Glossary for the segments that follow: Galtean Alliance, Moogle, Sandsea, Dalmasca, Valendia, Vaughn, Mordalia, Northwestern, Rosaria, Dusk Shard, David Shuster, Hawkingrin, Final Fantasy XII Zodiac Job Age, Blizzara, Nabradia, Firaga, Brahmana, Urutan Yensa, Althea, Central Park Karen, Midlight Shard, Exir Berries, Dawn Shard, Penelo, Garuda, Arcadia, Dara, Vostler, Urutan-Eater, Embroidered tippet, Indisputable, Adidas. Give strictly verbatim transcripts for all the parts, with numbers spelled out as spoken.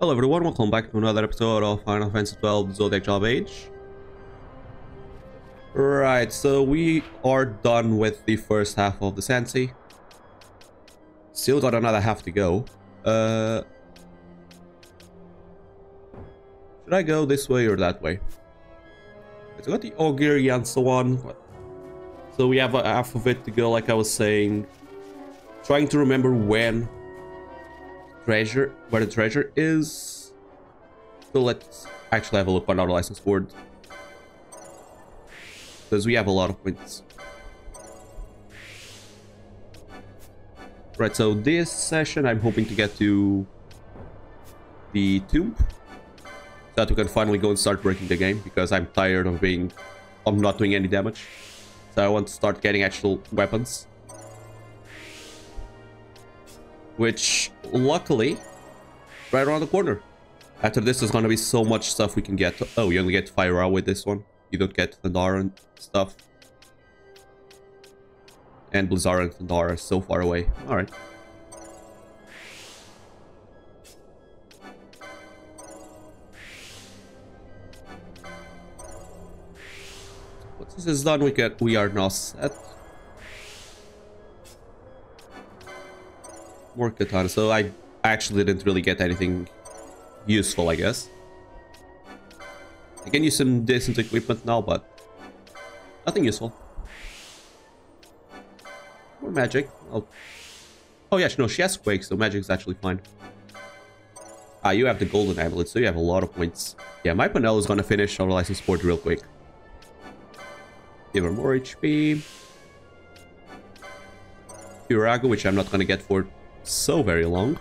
Hello everyone, welcome back to another episode of Final Fantasy twelve Zodiac Job Age. Right, so we are done with the first half of the Sandsea. Still got another half to go. Uh, should I go this way or that way? It's got the Ogir Yensa one. So we have half of it to go, like I was saying. Trying to remember when... treasure, where the treasure is. So let's actually have a look on our license board, because we have a lot of points. Right, so this session I'm hoping to get to the tomb, so that we can finally go and start breaking the game, because I'm tired of being, of not doing any damage. So I want to start getting actual weapons, which luckily right around the corner. After this there's gonna be so much stuff we can get. Oh, you only get Firaga with this one. You don't get the Dara and stuff, and Blizzara and Dara are so far away. All right, once this is done, we get we are now set. More katana, so I actually didn't really get anything useful, I guess. I can use some decent equipment now, but nothing useful. More magic. I'll... Oh yeah, no, she has quakes, so magic is actually fine. Ah, you have the golden amulet, so you have a lot of points. Yeah, my Penelo is gonna finish our license board real quick. Give her more H P. Firaga, which I'm not gonna get for so very long.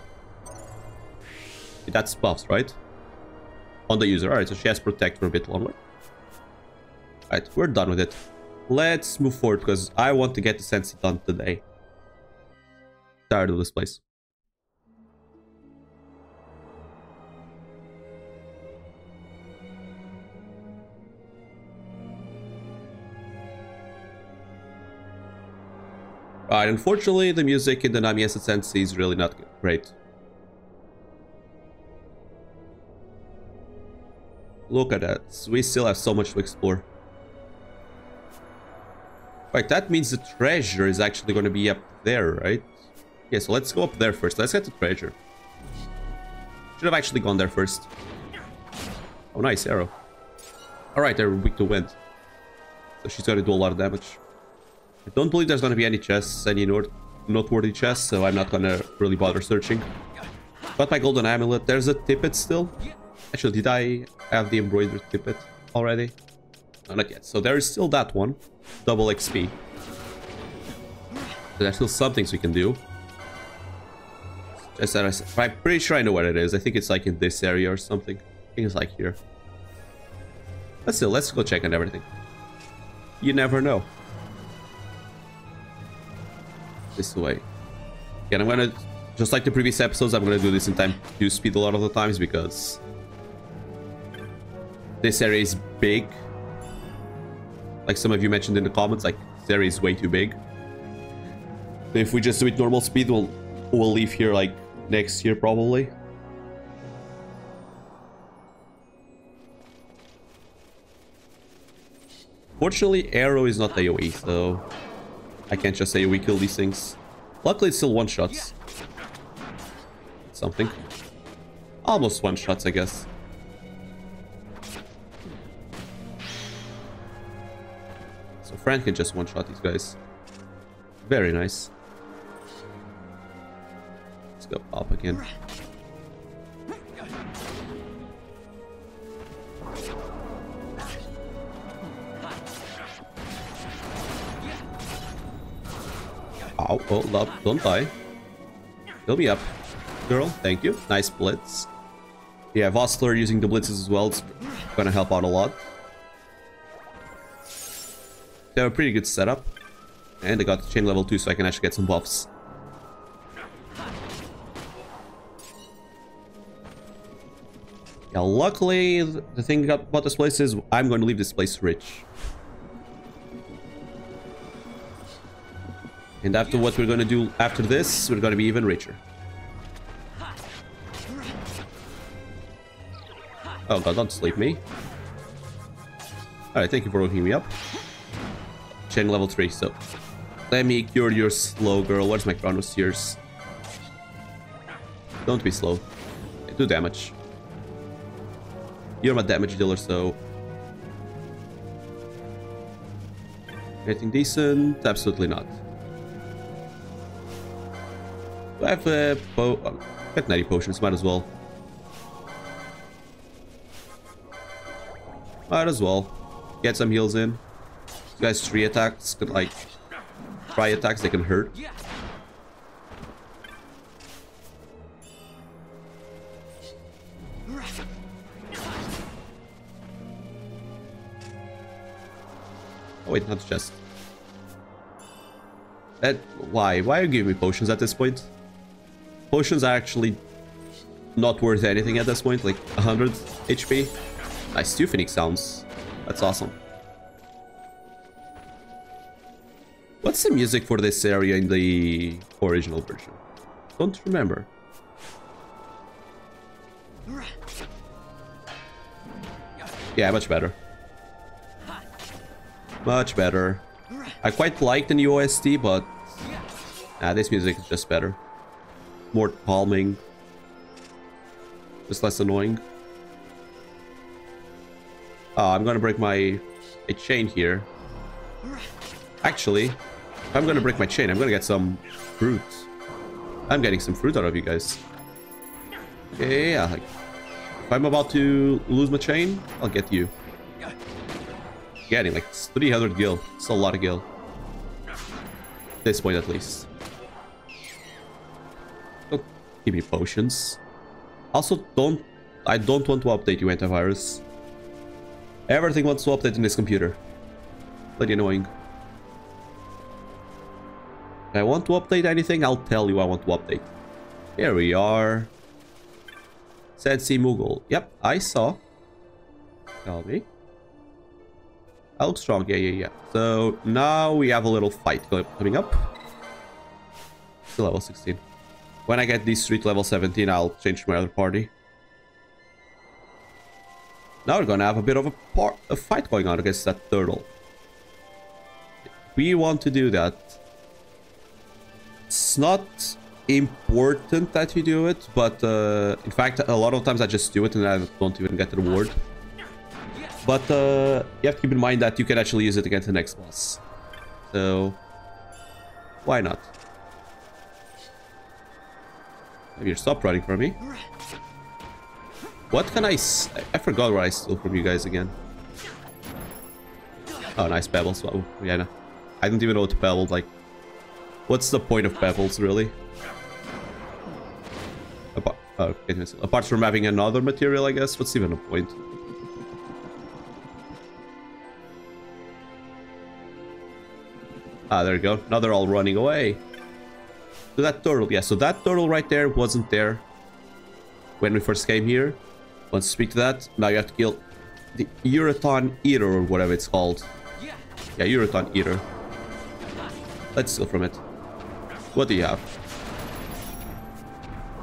That's buffs, right? On the user. Alright, so she has protect for a bit longer. Alright, we're done with it. Let's move forward, because I want to get the Sandsea done today. Tired of this place. Alright, unfortunately, the music in the Nami Asset Sandsea is really not great. Look at that. We still have so much to explore. Right, that means the treasure is actually going to be up there, right? Okay, so let's go up there first. Let's get the treasure. Should have actually gone there first. Oh, nice arrow. Alright, they're weak to wind, so she's going to do a lot of damage. I don't believe there's going to be any chests, any noteworthy chests, so I'm not going to really bother searching. Got my golden amulet. There's a tippet still. Actually, did I have the embroidered tippet already? No, not yet. So there is still that one. Double X P. There's still some things we can do. Just that I, I'm pretty sure I know where it is. I think it's like in this area or something. I think it's like here. But still, let's go check on everything. You never know. This way. Again, I'm gonna, just like the previous episodes, I'm gonna do this in time to speed a lot of the times, because this area is big. Like some of you mentioned in the comments, like this area is way too big. If we just do it normal speed, we'll we'll leave here like next year probably. Fortunately, arrow is not AoE, so I can't just say we kill these things. Luckily, it's still one-shots. Something. Almost one-shots, I guess. So Frank can just one-shot these guys. Very nice. Let's go up again. Ow, oh, love, don't die. Fill me up, girl. Thank you. Nice blitz. Yeah, Vostler using the blitzes as well. It's gonna help out a lot. They have a pretty good setup. And I got the chain level two, so I can actually get some buffs. Yeah, luckily, the thing about this place is I'm going to leave this place rich. And after what we're going to do after this, we're going to be even richer. Oh god, don't sleep me. Alright, thank you for waking me up. Chain level three, so let me cure your slow girl. Where's my Chrono Sears? Don't be slow. I do damage. You're my damage dealer, so anything decent? Absolutely not. Do I have a po oh, got ninety potions, might as well. Might as well. Get some heals in. These guys three attacks could like try attacks, they can hurt. Oh wait, not just that. Why? Why are you giving me potions at this point? Potions are actually not worth anything at this point. Like one hundred H P. Nice, two Phoenix sounds. That's awesome. What's the music for this area in the original version? Don't remember. Yeah, much better. Much better. I quite like the new O S T, but nah, this music is just better. More calming. Just less annoying. Oh, I'm gonna break my a chain here. Actually, if I'm gonna break my chain, I'm gonna get some fruit. I'm getting some fruit out of you guys. Yeah, like, if I'm about to lose my chain, I'll get you. Getting like three hundred gil. It's a lot of gil. At this point, at least. Don't give me potions. Also, don't. I don't want to update you, antivirus. Everything wants to update in this computer. Pretty annoying. If I want to update anything, I'll tell you I want to update. Here we are. Sandsea Moogle. Yep, I saw. Tell me. I look strong. Yeah, yeah, yeah. So now we have a little fight coming up. To level sixteen. When I get these three to level seventeen, I'll change to my other party. Now we're gonna have a bit of a, par a fight going on against that turtle. We want to do that. It's not important that you do it, but uh, in fact, a lot of times I just do it and I don't even get the reward. But uh, you have to keep in mind that you can actually use it against the next boss. So why not? Maybe stop running from me. What can I s I forgot what I stole from you guys again. Oh, nice pebbles. Oh, yeah, no. I don't even know what pebbles, like, what's the point of pebbles, really? Apart, oh, apart from having another material, I guess, what's even a point? Ah, there you go. Now they're all running away. So that turtle, yeah, so that turtle right there wasn't there when we first came here. Want to speak to that? Now you have to kill the Urutan-Eater or whatever it's called. Yeah, Urutan-Eater. Let's steal from it. What do you have?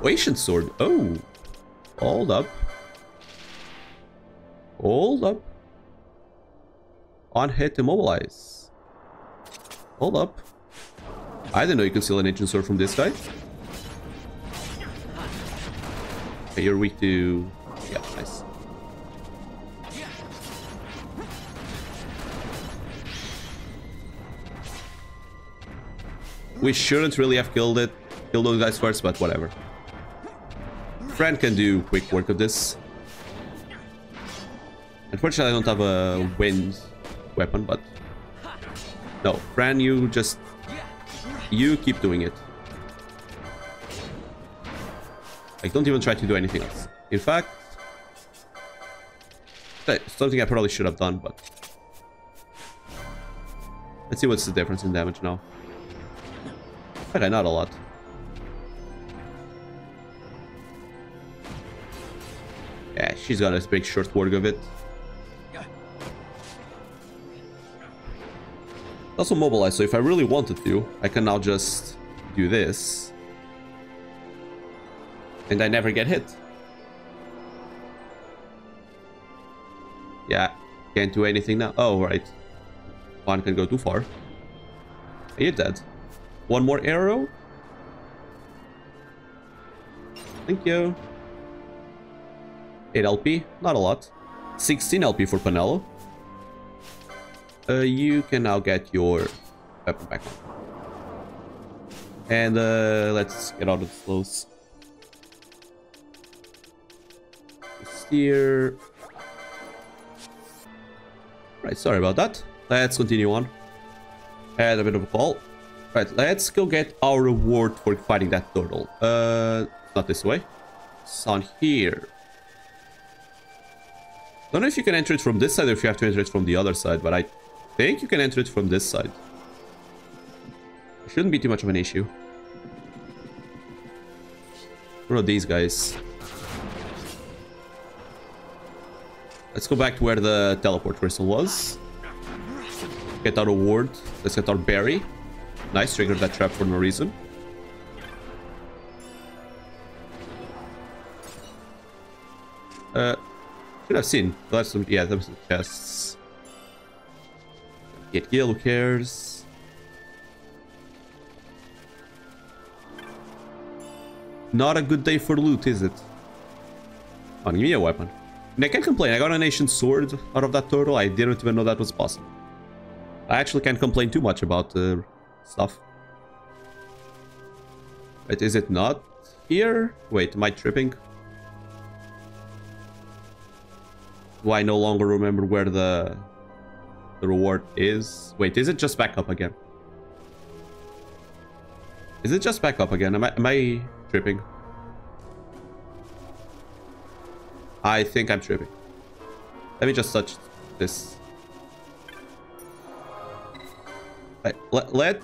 Ancient Sword. Oh. Hold up. Hold up. On hit, immobilize. Hold up. I didn't know you could steal an Ancient Sword from this guy. Okay, you're weak to... Yeah, nice. We shouldn't really have killed it, killed those guys first, but whatever. Friend can do quick work of this. Unfortunately, I don't have a wind weapon, but no, Fran, you just you keep doing it. Like, don't even try to do anything else. In fact, something I probably should have done, but let's see what's the difference in damage now. Okay, not a lot. Yeah, she's gonna make short work of it. Also mobilize, so if I really wanted to, I can now just do this. And I never get hit. Yeah, can't do anything now. Oh, right. One can go too far. And you're dead. One more arrow. Thank you. eight L P. Not a lot. sixteen L P for Penelo. Uh, you can now get your weapon back. And uh, let's get out of the slows. Steer. Right, sorry about that. Let's continue on. Had a bit of a fall. Right, let's go get our reward for fighting that turtle. Uh, not this way. It's on here. Don't know if you can enter it from this side or if you have to enter it from the other side, but I think you can enter it from this side. It shouldn't be too much of an issue. What about these guys? Let's go back to where the teleport crystal was. Get our ward. Let's get our berry. Nice, triggered that trap for no reason. Uh, should have seen. That's some, yeah, that was some chests. Get heal, who cares? Not a good day for loot, is it? Come on, give me a weapon. And I can't complain. I got an ancient sword out of that turtle. I didn't even know that was possible. I actually can't complain too much about the uh, stuff. But is it not here? Wait, am I tripping? Do I no longer remember where the the reward is? Wait, is it just back up again? Is it just back up again? Am I am I tripping? I think I'm tripping. Let me just touch this. Right, let, let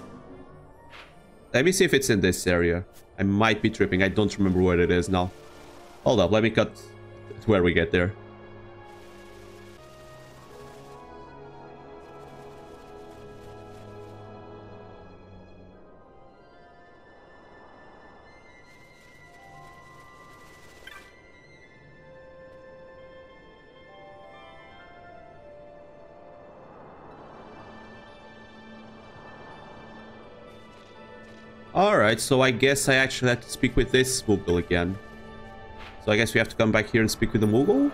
let me see if it's in this area. I might be tripping. I don't remember where it is now. Hold up, let me cut to where we get there. Alright, so I guess I actually have to speak with this Moogle again. So I guess we have to come back here and speak with the Moogle.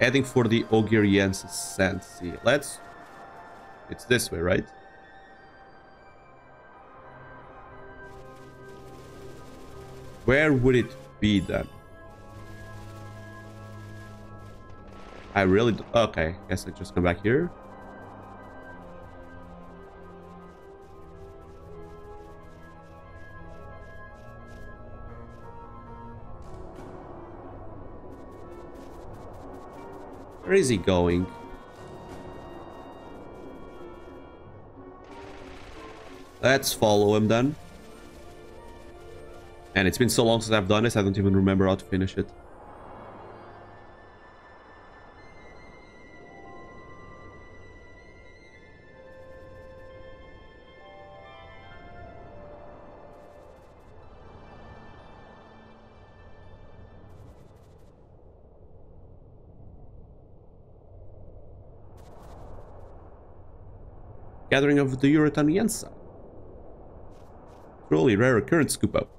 Heading for the Ogir Yensa Sandsea. Let's... It's this way, right? Where would it be then? I really... D okay, I guess I just come back here. Where is he going? Let's follow him then. And it's been so long since I've done this, I don't even remember how to finish it. Gathering of the Urutan Yensa. Truly rare occurrence, scoop up.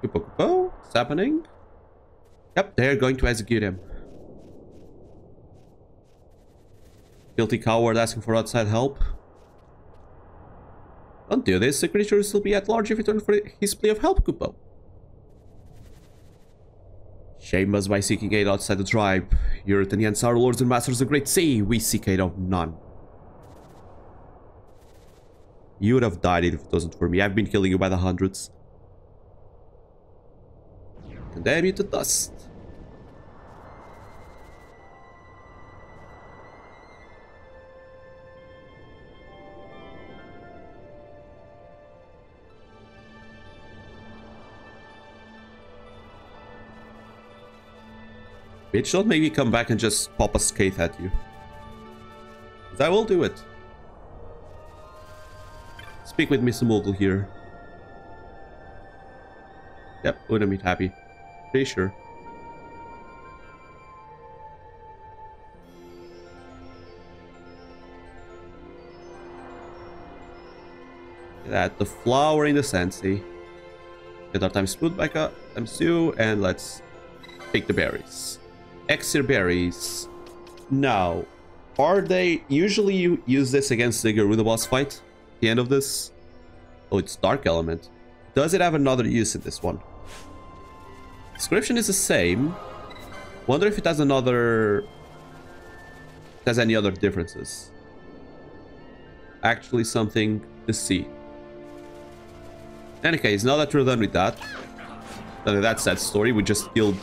Scoop up, what's happening? Yep, they're going to execute him. Guilty coward asking for outside help. Don't do this, the creature will still be at large if it weren't for his plea of help, Kupo. Shame us by seeking aid outside the tribe. Urutan Yensa are lords and masters of the Great Sea. We seek aid of none. You would have died if it wasn't for me. I've been killing you by the hundreds. Condemn you to dust. Bitch, don't make me come back and just pop a skate at you. Because I will do it. Speak with Mister Mogul here. Yep, wouldn't be happy. Pretty sure. That the flower in the Sandsea. Get our time spoon back up, times two, and let's take the berries. Exir berries. Now, are they usually you use this against the Garuda boss fight? The end of this? Oh, it's dark element. Does it have another use in this one? Description is the same. Wonder if it has another. It has any other differences? Actually, something to see. In any case, now that we're done with that, that's that story. We just killed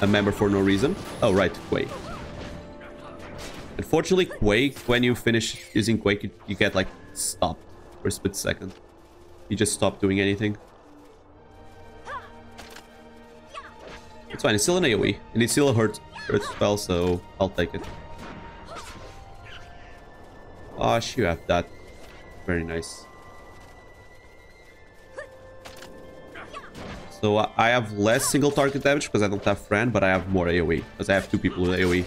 a member for no reason. Oh, right, Quake. Unfortunately, Quake, when you finish using Quake, you, you get, like, stopped for a split second. You just stop doing anything. It's fine, it's still an AoE, and it's still a hurt, hurt spell, so I'll take it. Oh, you have that. Very nice. So I have less single target damage because I don't have friend, but I have more AoE because I have two people with AoE.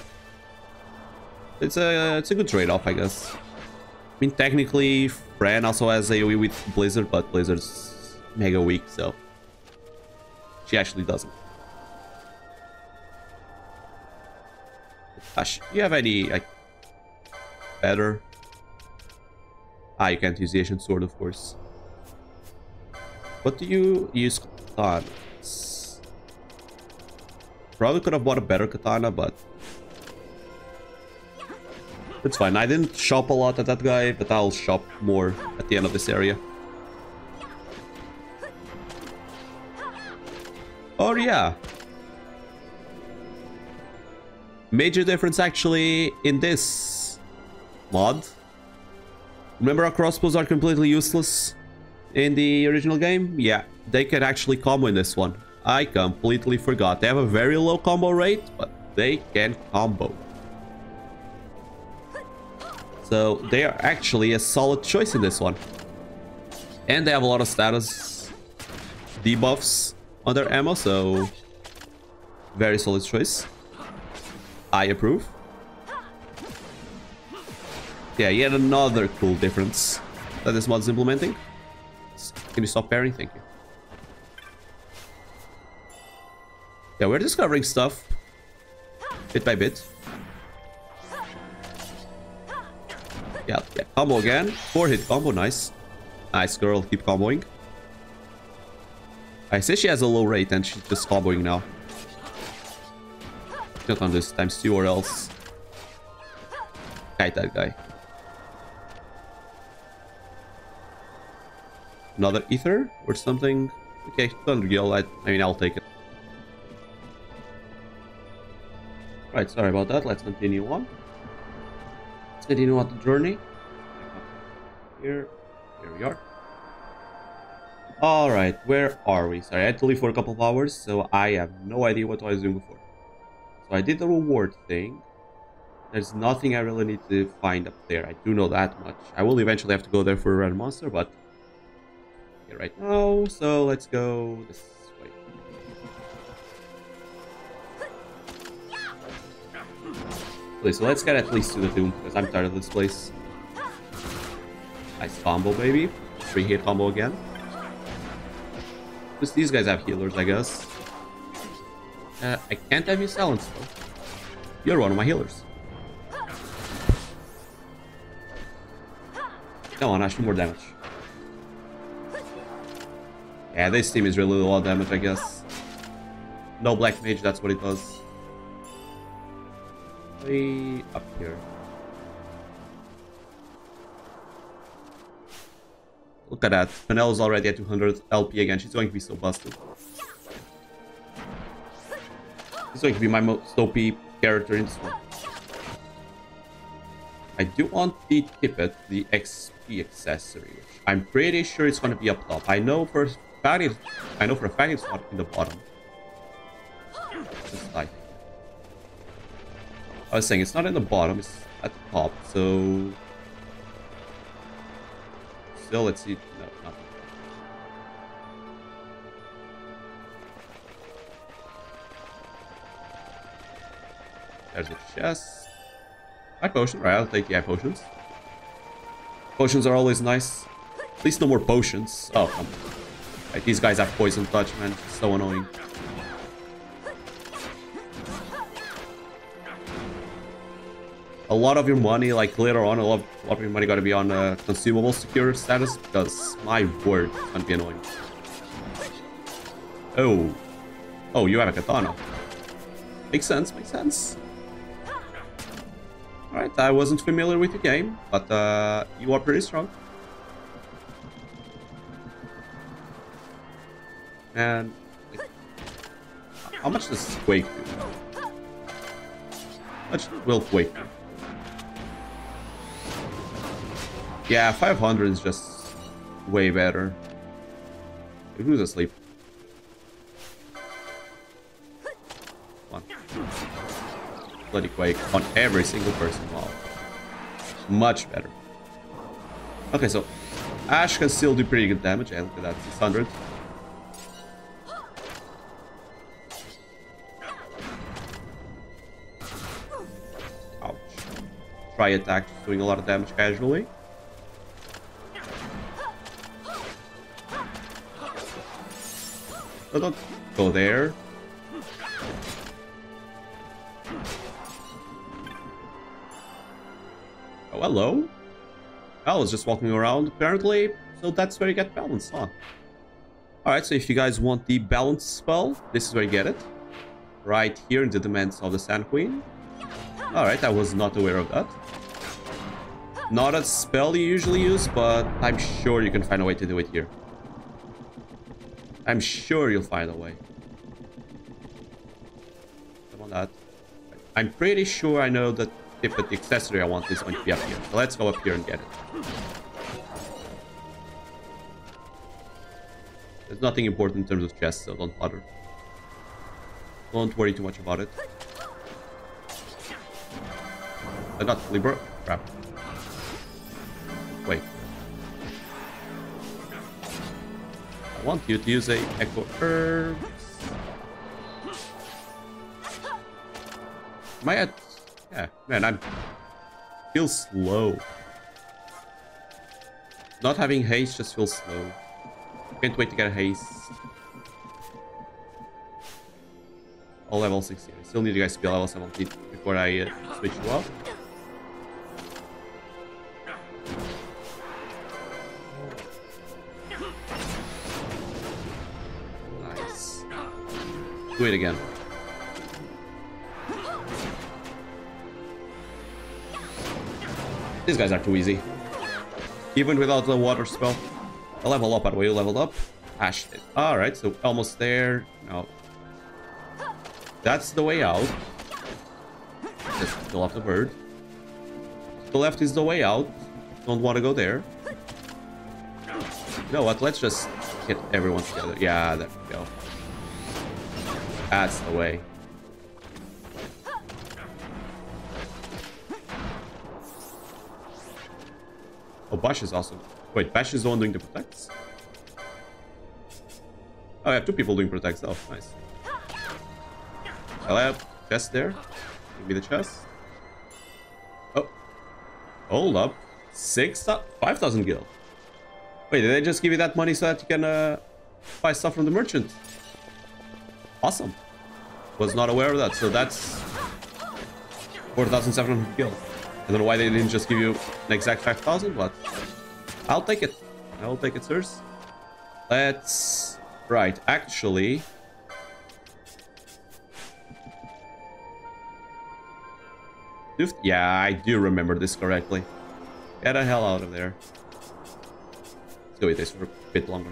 It's a it's a good trade-off, I guess. I mean, technically, Fran also has AoE with Blizzard, but Blizzard's mega weak, so she actually doesn't. Gosh, do you have any like better? Ah, you can't use the Ancient Sword, of course. What do you use? Katanas. Probably could have bought a better katana, but it's fine. I didn't shop a lot at that guy, but I'll shop more at the end of this area. Oh yeah. Major difference actually in this mod. Remember, our crossbows are completely useless in the original game? Yeah, they can actually combo in this one. I completely forgot. They have a very low combo rate, but they can combo. So they are actually a solid choice in this one. And they have a lot of status debuffs on their ammo, so very solid choice. I approve. Yeah, yet another cool difference that this mod's implementing. Can you stop pairing? Thank you. Yeah, we're discovering stuff bit by bit. Yeah, yeah. Combo again. four hit combo. Nice. Nice girl. Keep comboing. I say she has a low rate and she's just comboing now. Not on this times two or else. Kite that guy. Another ether or something? Okay, thunder gill. I, I mean, I'll take it. Right, sorry about that. Let's continue on. Let's continue on the journey. Here, here we are. All right, where are we? Sorry, I had to leave for a couple of hours, so I have no idea what I was doing before. So I did the reward thing. There's nothing I really need to find up there. I do know that much. I will eventually have to go there for a random monster, but right now, so let's go this way. Okay, so let's get at least to the tomb because I'm tired of this place. Nice combo, baby. Three hit combo again. Just these guys have healers, I guess. Uh, I can't have you silence though. You're one of my healers. Come on, Ash, more damage. Yeah, this team is really low damage, I guess. No black mage, that's what it does. Way up here. Look at that. Penelo's already at two hundred L P again. She's going to be so busted. She's going to be my most O P character in this one. I do want the tippet, the X P accessory, which I'm pretty sure it's going to be up top. I know for... I know for a fact it's not in the bottom. Just like I was saying, it's not in the bottom, it's at the top, so... So still, let's see. No, nothing. There's a chest. Eye potion. Right, I'll take the eye potions. Potions are always nice. At least no more potions. Oh, come on. Right, these guys have poison touch, man. It's so annoying. A lot of your money, like later on, a lot of, a lot of your money got to be on uh, consumable secure status, because my word, it's gonna be annoying. Oh. Oh, you have a katana. Makes sense, makes sense. Alright, I wasn't familiar with the game, but uh, you are pretty strong. And how much does Quake do? How much will Quake do? Yeah, five hundred is just way better. Who's asleep? Come on. Bloody Quake on every single person. Wow. Much better. Okay, so Ashe can still do pretty good damage. Yeah, look at that, six hundred. Try attack, just doing a lot of damage casually. So don't go there. Oh, hello. I was just walking around, apparently. So that's where you get balance, huh? Alright, so if you guys want the balance spell, this is where you get it. Right here in the Demesne of the Sand Queen. Alright, I was not aware of that. Not a spell you usually use, but I'm sure you can find a way to do it here. I'm sure you'll find a way. Come on, that. I'm pretty sure I know that if the accessory I want is going to be up here. So let's go up here and get it. There's nothing important in terms of chests, so don't bother. Don't worry too much about it. I got Libra. Crap. Wait. I want you to use a Echo Herbs. Am I at... Yeah, man, I'm... feel slow. Not having haste just feels slow. Can't wait to get a haste. All level sixteen. I still need you guys to be level seventeen before I uh, switch you up. Do it again. These guys are too easy. Even without the water spell. I level up, by the way. You leveled up. Ashed it. Alright, so almost there. No. That's the way out. Just kill off the bird. To the left is the way out. Don't want to go there. You know what? Let's just hit everyone together. Yeah, there we go. That's the way. Oh, Bash is awesome. Wait, Bash is the one doing the protects? Oh, I have two people doing protects. Oh, nice. I have chest there. Give me the chest. Oh. Hold up. Six, five thousand gil. Wait, did they just give you that money so that you can uh, buy stuff from the merchant? Awesome. Was not aware of that, so that's four thousand seven hundred gil. I don't know why they didn't just give you an exact five thousand, but I'll take it. I'll take it, sirs. Let's... Right, actually... Yeah, I do remember this correctly. Get the hell out of there. Let's go with this for a bit longer.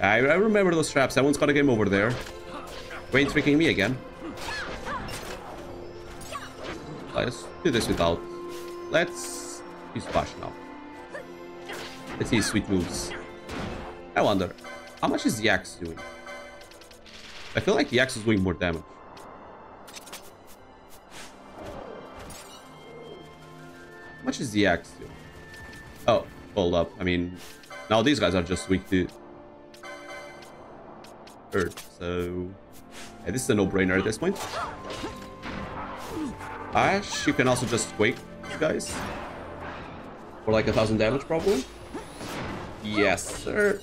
I, I remember those traps. That one's got a game over there. Wayne's tricking me again. Let's do this without. Let's use Bash now. Let's see his sweet moves. I wonder, how much is the axe doing? I feel like the axe is doing more damage. How much is the axe doing? Oh, hold up. I mean, Now these guys are just weak to earth, so yeah, this is a no-brainer at this point. Ash, you can also just quake these guys for like a thousand damage probably. Yes sir,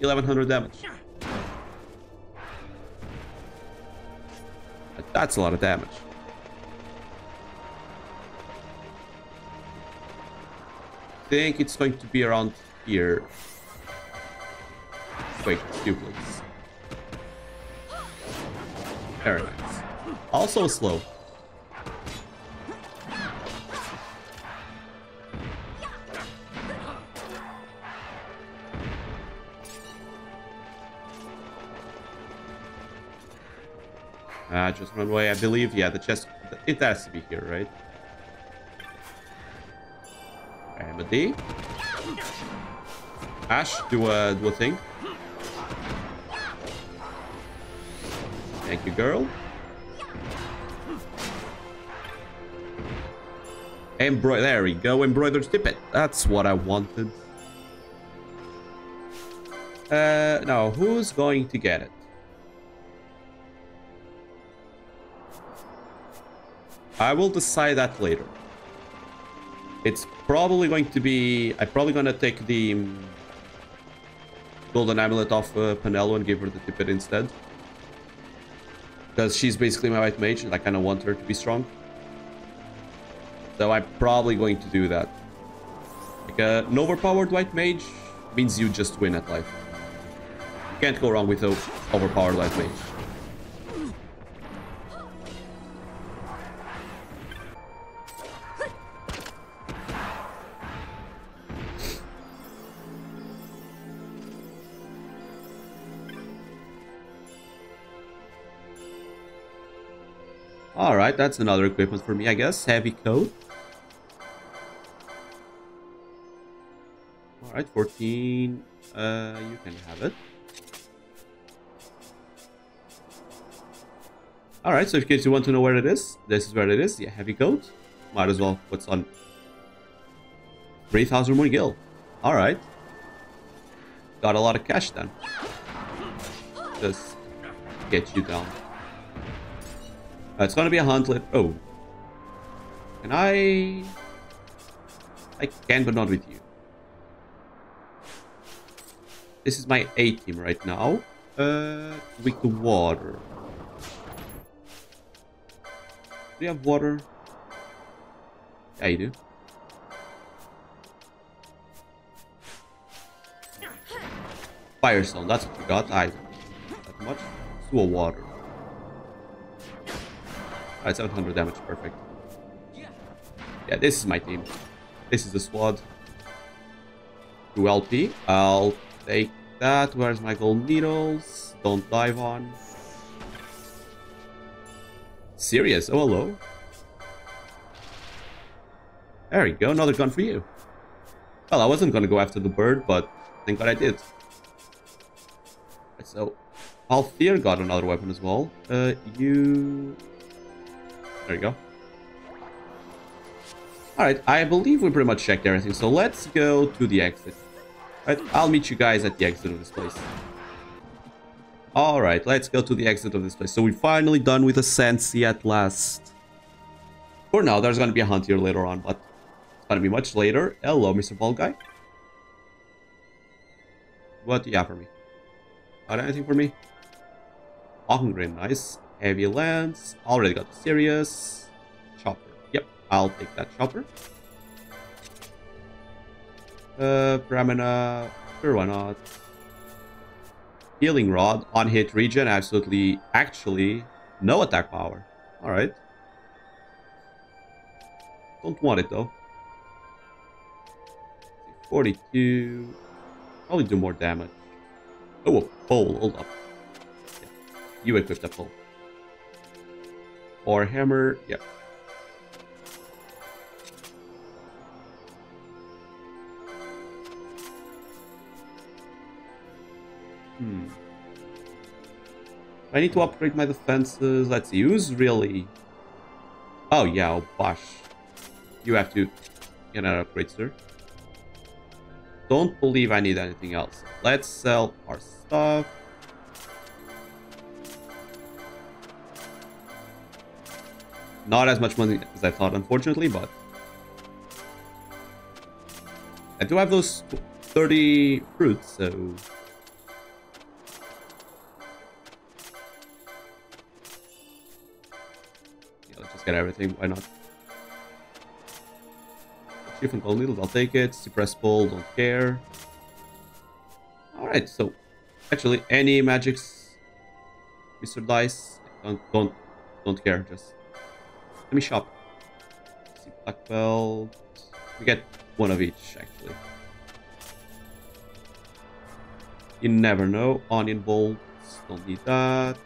eleven hundred damage. That's a lot of damage. I think it's going to be around here. Wait, two please. Very nice. Also slow. Uh, just run away, I believe. Yeah, the chest, it has to be here, right? Remedy. Ash, do a, do a thing. Thank you, girl. Embroider, there we go, embroidered tippet. That's what I wanted. Uh, now, who's going to get it? I will decide that later. It's probably going to be... I'm probably going to take the golden amulet off uh, Penelo and give her the tippet instead. Because she's basically my white mage and I kind of want her to be strong. So I'm probably going to do that. Like a, an overpowered white mage means you just win at life. You can't go wrong with an overpowered white mage. Alright, that's another equipment for me, I guess. Heavy coat. Alright, fourteen. Uh, you can have it. Alright, so in case you want to know where it is, this is where it is. Yeah, heavy coat. Might as well put on three thousand more gil. Alright. Got a lot of cash then. Just get you down. Uh, it's gonna be a hunt later. Oh. Can I... I can, but not with you. This is my A team right now. Uh, with the water. Do you have water? Yeah, you do. Firestone, that's what you got. I don't know that much. Sewer water. Alright, seven hundred damage, perfect. Yeah, this is my team. This is the squad. two L P. I'll take that. Where's my gold needles? Don't dive on. Serious? Oh, hello. There we go, another gun for you. Well, I wasn't gonna go after the bird, but thank God I did. Right, so, Althea got another weapon as well. Uh, you... There you go. Alright, I believe we pretty much checked everything, so let's go to the exit. Alright, I'll meet you guys at the exit of this place. Alright, let's go to the exit of this place. So we're finally done with the Sandsea at last. For now, there's gonna be a hunt here later on, but it's gonna be much later. Hello, Mister Bald Guy. What do you have for me? Got anything for me? Hawkingrin, nice. Heavy lance, already got the serious chopper. Yep, I'll take that chopper. Uh, Brahmana, sure, why not? Healing rod, on hit regen, absolutely, actually, no attack power. Alright. Don't want it though. forty-two, probably do more damage. Oh, a pole, hold up. Yeah. You equip that pole. Or hammer, yep. Hmm. I need to upgrade my defenses. Let's see, who's really... Oh yeah, oh, Bosh. You have to get an upgrade, sir. don't believe I need anything else. Let's sell our stuff. Not as much money as I thought, unfortunately, but I do have those thirty fruits, so yeah, let's just get everything. Why not? Achievement gold needles, I'll take it. Suppress ball, don't care. All right, so actually, any magics, Mister Dice, don't don't don't care. Just let me shop. Let's see, black belt. We get one of each, actually. You never know. Onion bolts, don't need that.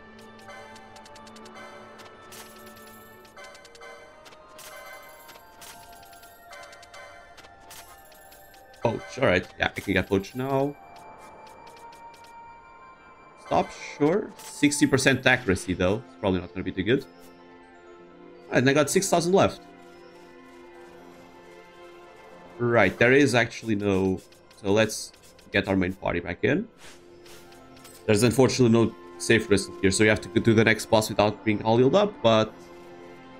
Poach, alright. Yeah, I can get poach now. Stop, sure. sixty percent accuracy, though. It's probably not going to be too good. Alright, and I got six thousand left. Right, there is actually no... So let's get our main party back in. There's unfortunately no safe risk here, so you have to do the next boss without being all healed up, but...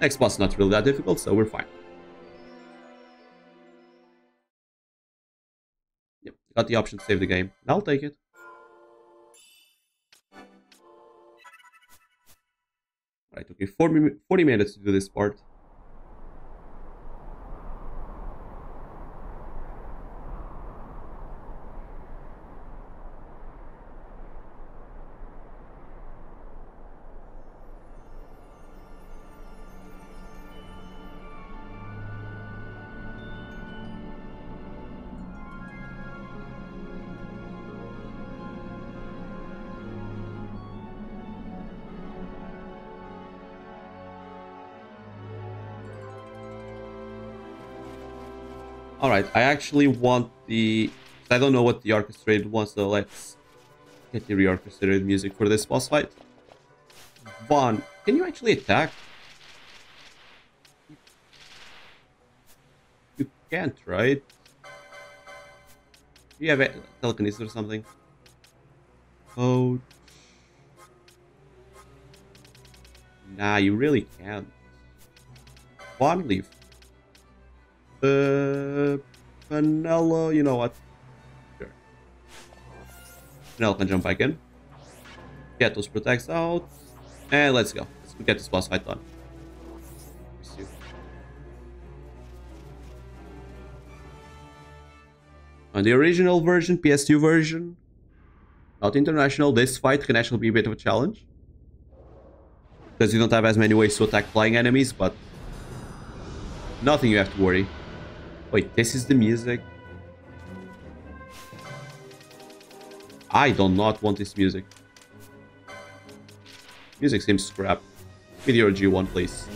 Next boss is not really that difficult, so we're fine. Yep, got the option to save the game. I'll take it. Right, okay, forty, forty minutes to do this part. Alright, I actually want the... I don't know what the orchestrated one, so let's get the re-orchestrated music for this boss fight. Vaughn, can you actually attack? You can't, right? Do you have a telekinesis or something? Oh... Nah, you really can't. Vaughn, leave. Uh, Penelo, you know what? Sure. Penelo can jump back in. Get those protects out. And let's go. Let's get this boss fight done. On the original version, P S two version, not international, this fight can actually be a bit of a challenge. Because you don't have as many ways to attack flying enemies, but nothing you have to worry. Wait, this is the music. I do not want this music. Music seems scrap. Give me your G one, please.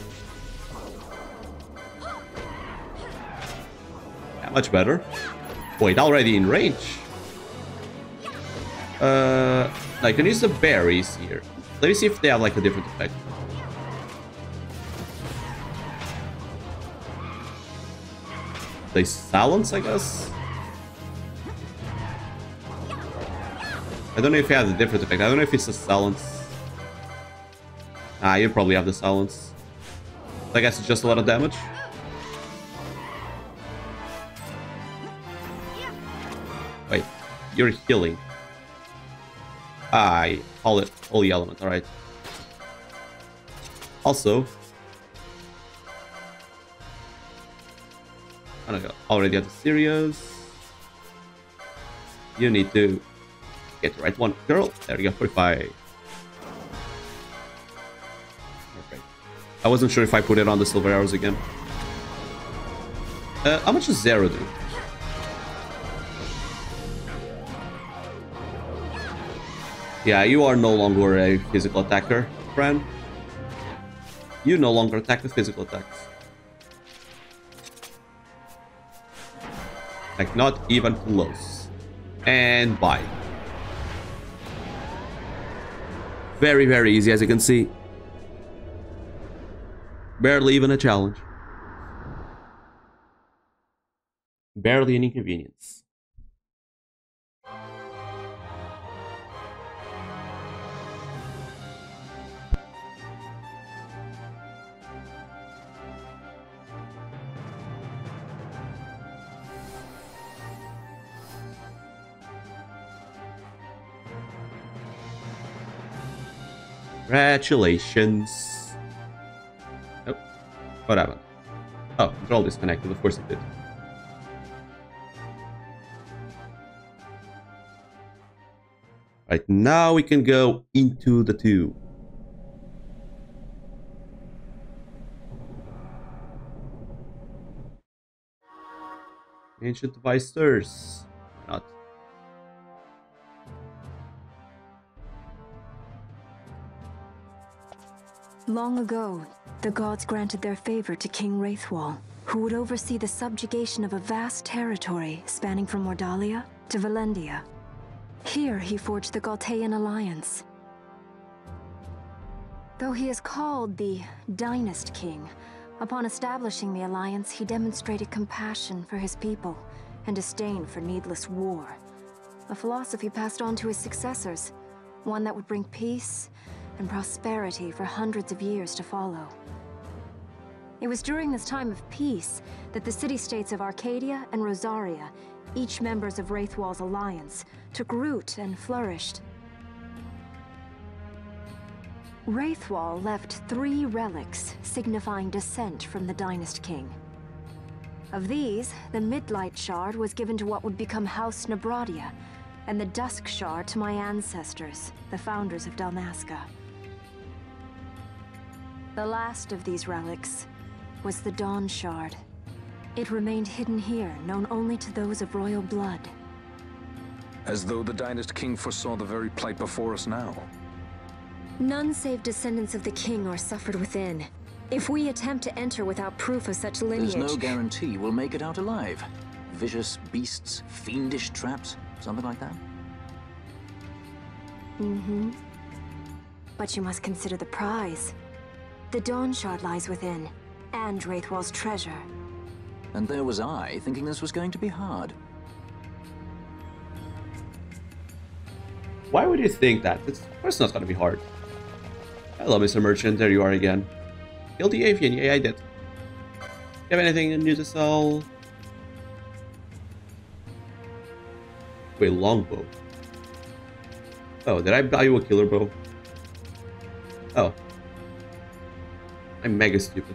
Yeah, much better. Wait, already in range? Uh, I can use the berries here. Let me see if they have like a different effect. They silence, I guess? I don't know if you have a different effect. I don't know if it's a silence. Ah, you probably have the silence. I guess it's just a lot of damage. Wait, you're healing. Ah, all, all the element, alright. Also... Already at the serious. You need to get the right one, girl. There we go, forty-five. Perfect. I wasn't sure if I put it on the silver arrows again. Uh, how much does zero do? Yeah, you are no longer a physical attacker, friend. You no longer attack with physical attacks. Like, not even close. And bye. Very, very easy, as you can see. Barely even a challenge. Barely an inconvenience. Congratulations. Nope. What happened? Oh, control disconnected. Of course it did. Right, now we can go into the tube. Ancient device stirs. Not. Long ago, the gods granted their favor to King Raithwall, who would oversee the subjugation of a vast territory spanning from Mordalia to Valendia. Here he forged the Galtean Alliance. Though he is called the Dynast King, upon establishing the alliance he demonstrated compassion for his people and disdain for needless war, a philosophy passed on to his successors, one that would bring peace and prosperity for hundreds of years to follow. It was during this time of peace that the city-states of Arcadia and Rosaria, each members of Raithwall's alliance, took root and flourished. Raithwall left three relics signifying descent from the Dynast King. Of these, the Midlight Shard was given to what would become House Nabradia, and the Dusk Shard to my ancestors, the founders of Dalmasca. The last of these relics was the Dawn Shard. It remained hidden here, known only to those of royal blood. As though the Dynast King foresaw the very plight before us now. None save descendants of the king are suffered within. If we attempt to enter without proof of such lineage... There's no guarantee we'll make it out alive. Vicious beasts, fiendish traps, something like that. Mm-hmm. But you must consider the prize. The Dawn Shard lies within, and Raithwall's treasure. And there was I, thinking this was going to be hard. Why would you think that? It's, of course not going to be hard. Hello, Mister Merchant. There you are again. Kill the avian. Yeah, I did. You have anything new to sell? Wait, longbow. Oh, did I buy you a killer bow? Oh. I'm mega stupid.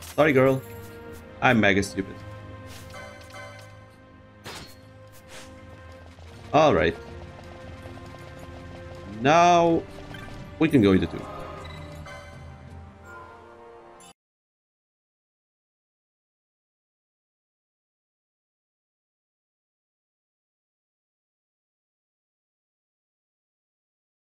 Sorry, girl. I'm mega stupid. Alright. Now we can go into two.